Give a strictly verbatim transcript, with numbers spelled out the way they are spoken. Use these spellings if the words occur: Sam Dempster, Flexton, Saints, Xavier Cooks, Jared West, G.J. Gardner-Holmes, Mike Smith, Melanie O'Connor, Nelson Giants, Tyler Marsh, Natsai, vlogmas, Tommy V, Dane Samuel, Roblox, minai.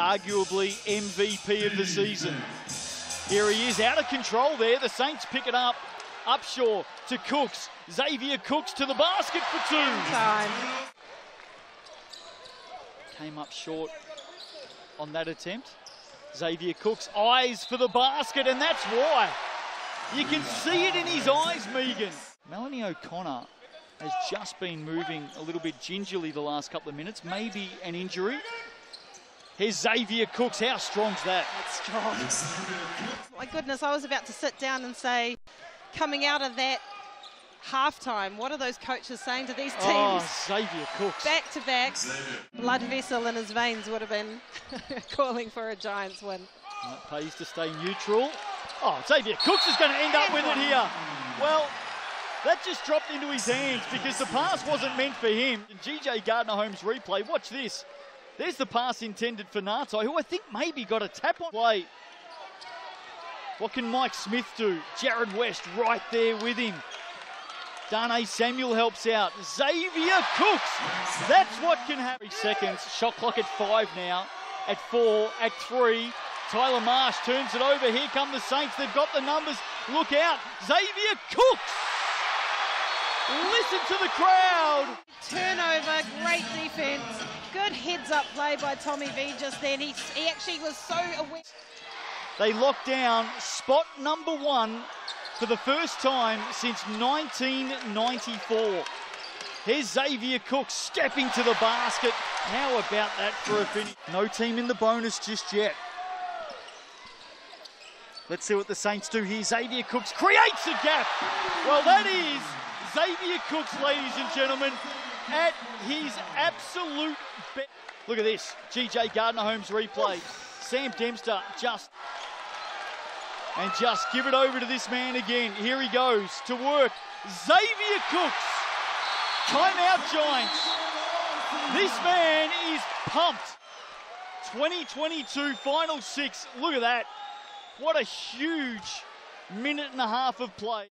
arguably M V P of the season. Here he is, out of control there. The Saints pick it up. Upshaw to Cooks. Xavier Cooks to the basket for two. Time. Came up short on that attempt. Xavier Cooks eyes for the basket, and that's why. You can see it in his eyes, Megan. Melanie O'Connor has just been moving a little bit gingerly the last couple of minutes. Maybe an injury. Here's Xavier Cooks. How strong's that? That's strong. My goodness, I was about to sit down and say, coming out of that halftime, what are those coaches saying to these teams? Oh, Xavier Cooks. Back to back. Blood vessel in his veins would have been calling for a Giants win. And it pays to stay neutral. Oh, Xavier Cooks is going to end up with it here. Well, that just dropped into his hands because the pass wasn't meant for him. And G J Gardner-Holmes replay, watch this. There's the pass intended for Natsai, who I think maybe got a tap on play. What can Mike Smith do? Jared West right there with him. Dane Samuel helps out. Xavier Cooks. That's what can happen. Three seconds. Shot clock at five now. At four. At three. Tyler Marsh turns it over. Here come the Saints. They've got the numbers. Look out. Xavier Cooks. Listen to the crowd. Turnover. Great defense. Good heads-up play by Tommy V just then. He, he actually was so aware. They lock down spot number one for the first time since nineteen ninety-four. Here's Xavier Cooks stepping to the basket. How about that for a finish? No team in the bonus just yet. Let's see what the Saints do here. Xavier Cooks creates a gap. Well, that is Xavier Cooks, ladies and gentlemen, at his absolute best. Look at this. G J Gardner-Holmes replay. Sam Dempster just... And just give it over to this man again. Here he goes to work. Xavier Cooks. Timeout, Giants. This man is pumped. twenty twenty-two Final Six. Look at that. What a huge minute and a half of play.